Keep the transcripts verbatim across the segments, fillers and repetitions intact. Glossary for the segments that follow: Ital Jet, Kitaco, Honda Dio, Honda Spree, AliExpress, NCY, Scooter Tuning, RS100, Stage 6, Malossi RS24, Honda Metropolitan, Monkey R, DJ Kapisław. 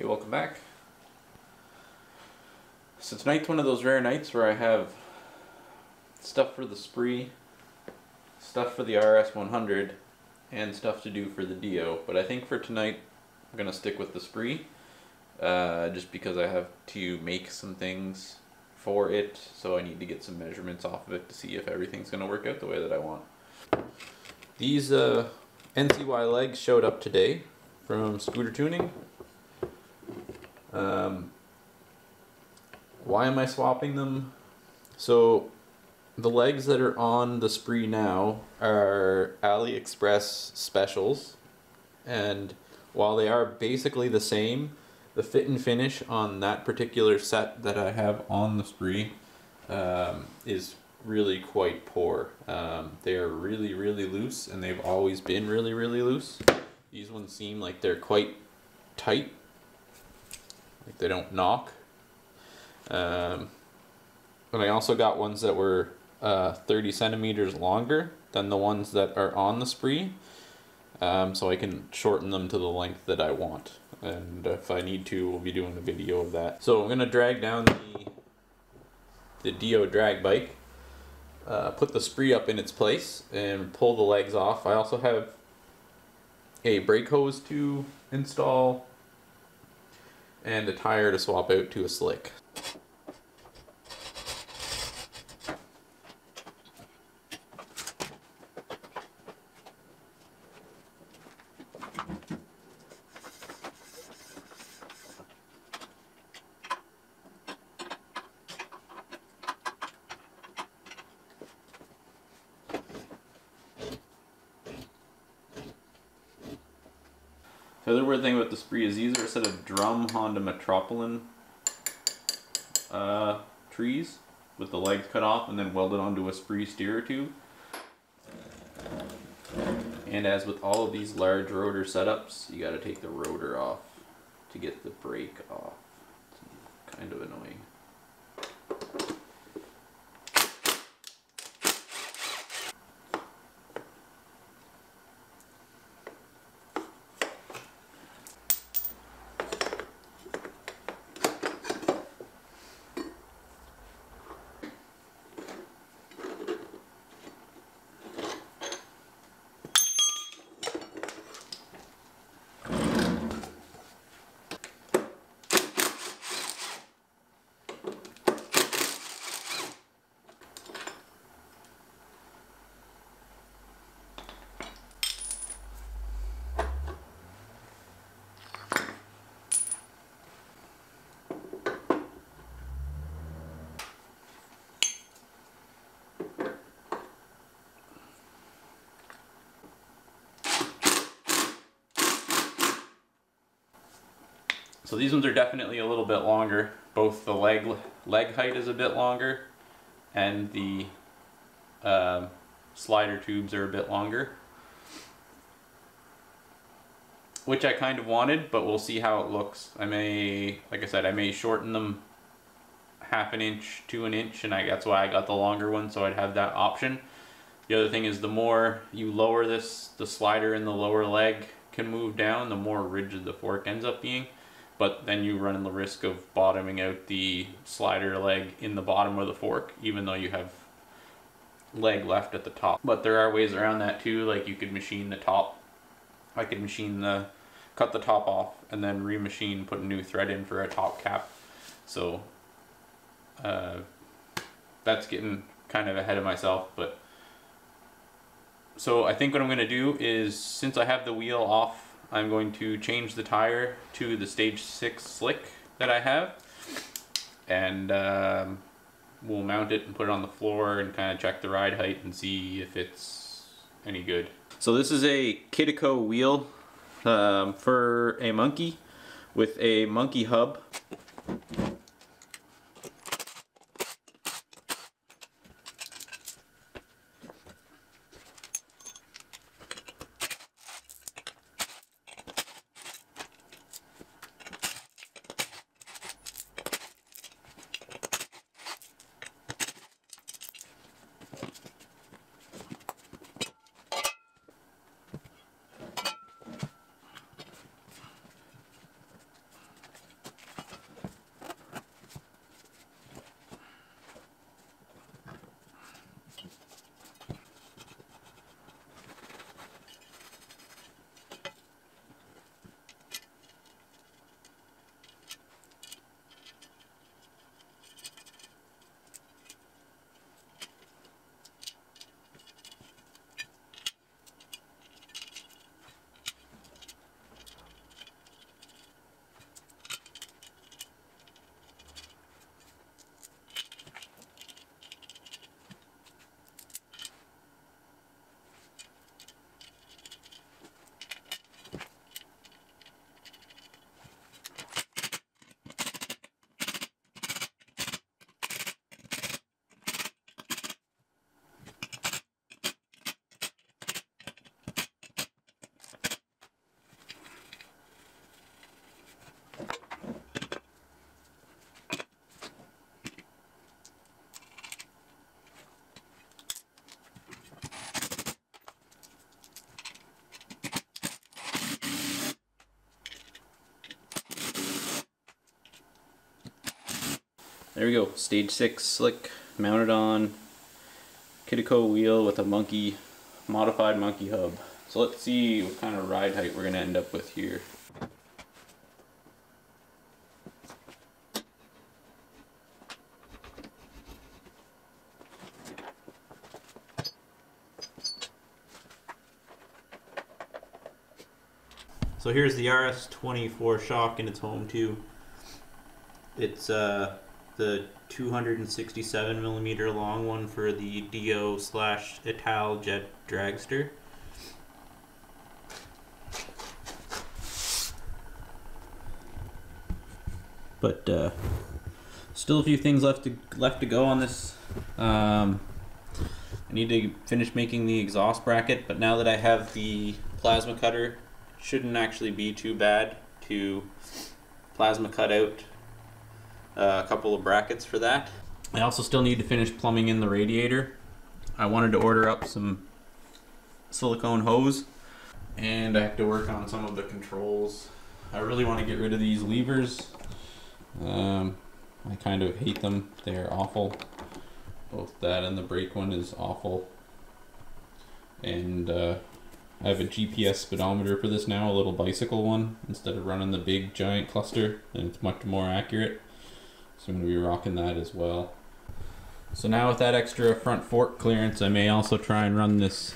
Hey, welcome back. So tonight's one of those rare nights where I have stuff for the Spree, stuff for the R S one hundred, and stuff to do for the Dio. But I think for tonight I'm gonna stick with the Spree, uh, just because I have to make some things for it, so I need to get some measurements off of it to see if everything's gonna work out the way that I want. These uh, N C Y legs showed up today from Scooter Tuning. Um, why am I swapping them? So the legs that are on the Spree now are AliExpress specials, and while they are basically the same, the fit and finish on that particular set that I have on the Spree um, is really quite poor. Um, they are really really loose, and they've always been really really loose. These ones seem like they're quite tight. Like they don't knock. Um, and I also got ones that were uh, thirty centimeters longer than the ones that are on the Spree, um, so I can shorten them to the length that I want. And if I need to, we'll be doing a video of that. So I'm going to drag down the, the Dio drag bike, uh, put the Spree up in its place, and pull the legs off. I also have a brake hose to install, and a tire to swap out to a slick. The other weird thing about the Spree is these are a set of drum Honda Metropolitan uh, trees with the legs cut off and then welded onto a Spree steerer tube. And as with all of these large rotor setups, you gotta take the rotor off to get the brake off. It's kind of annoying. So these ones are definitely a little bit longer. Both the leg leg height is a bit longer, and the uh, slider tubes are a bit longer, which I kind of wanted, but we'll see how it looks. I may, like I said, I may shorten them half an inch to an inch, and I, that's why I got the longer one, so I'd have that option. The other thing is, the more you lower this, the slider in the lower leg can move down, the more rigid the fork ends up being. But then you run the risk of bottoming out the slider leg in the bottom of the fork, even though you have leg left at the top. But there are ways around that too, like you could machine the top. I could machine the, cut the top off and then remachine, put a new thread in for a top cap. So uh, that's getting kind of ahead of myself. But so I think what I'm gonna do is, since I have the wheel off, I'm going to change the tire to the Stage six slick that I have, and um, we'll mount it and put it on the floor and kind of check the ride height and see if it's any good. So this is a Kitaco wheel um, for a Monkey with a Monkey hub. There we go, stage six slick, mounted on Kitaco wheel with a monkey, modified monkey hub. So let's see what kind of ride height we're going to end up with here. So here's the R S twenty-four shock in its home too. It's uh, the two hundred sixty-seven millimeter long one for the Dio slash Ital Jet Dragster. But uh, still a few things left to left to go on this. Um, I need to finish making the exhaust bracket, but now that I have the plasma cutter, shouldn't actually be too bad to plasma cut out a couple of brackets for that. I also still need to finish plumbing in the radiator. I wanted to order up some silicone hose, and I have to work on some of the controls. I really want to get rid of these levers. Um, I kind of hate them. They're awful. Both that and the brake one is awful. And uh, I have a G P S speedometer for this now, a little bicycle one, instead of running the big giant cluster, and it's much more accurate. So I'm going to be rocking that as well. So now with that extra front fork clearance, I may also try and run this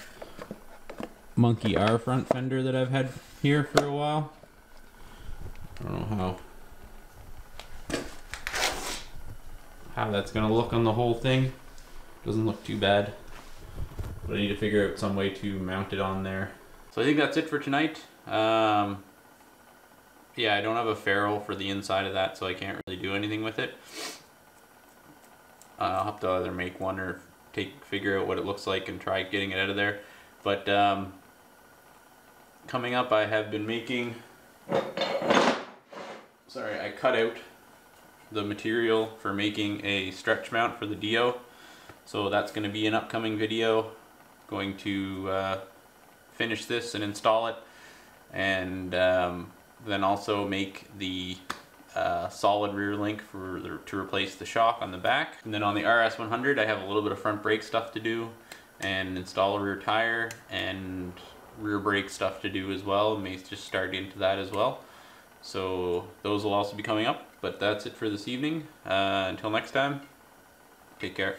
Monkey R front fender that I've had here for a while. I don't know how how that's going to look on the whole thing. Doesn't look too bad. But I need to figure out some way to mount it on there. So I think that's it for tonight. Um, yeah, I don't have a ferrule for the inside of that, so I can't really do anything with it. Uh, I'll have to either make one or take figure out what it looks like and try getting it out of there. But um, coming up, I have been making... Sorry, I cut out the material for making a stretch mount for the Dio. So that's going to be an upcoming video. Going to uh, finish this and install it, and um, then also make the uh, solid rear link for the, to replace the shock on the back. And then on the R S one hundred, I have a little bit of front brake stuff to do, and install a rear tire and rear brake stuff to do as well. May just start into that as well. So those will also be coming up. But that's it for this evening. Uh, until next time, take care.